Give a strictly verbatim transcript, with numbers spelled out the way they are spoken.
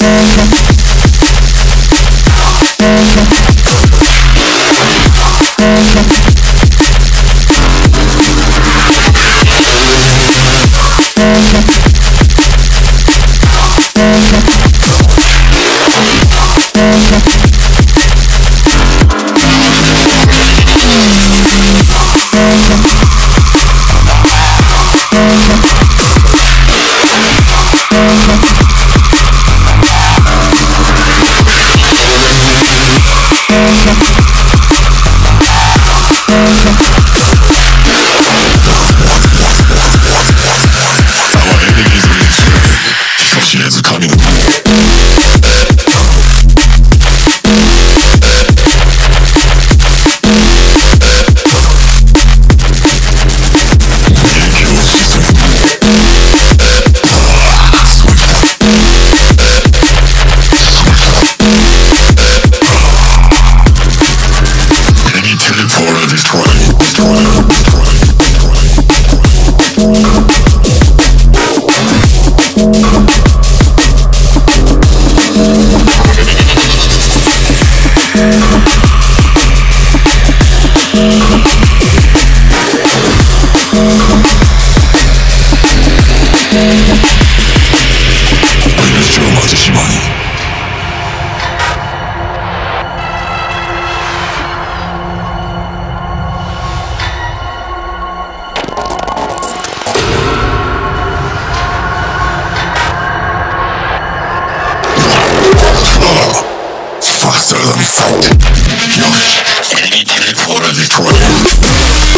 Faster than thought. Yosh, enemy teleporter destroyed.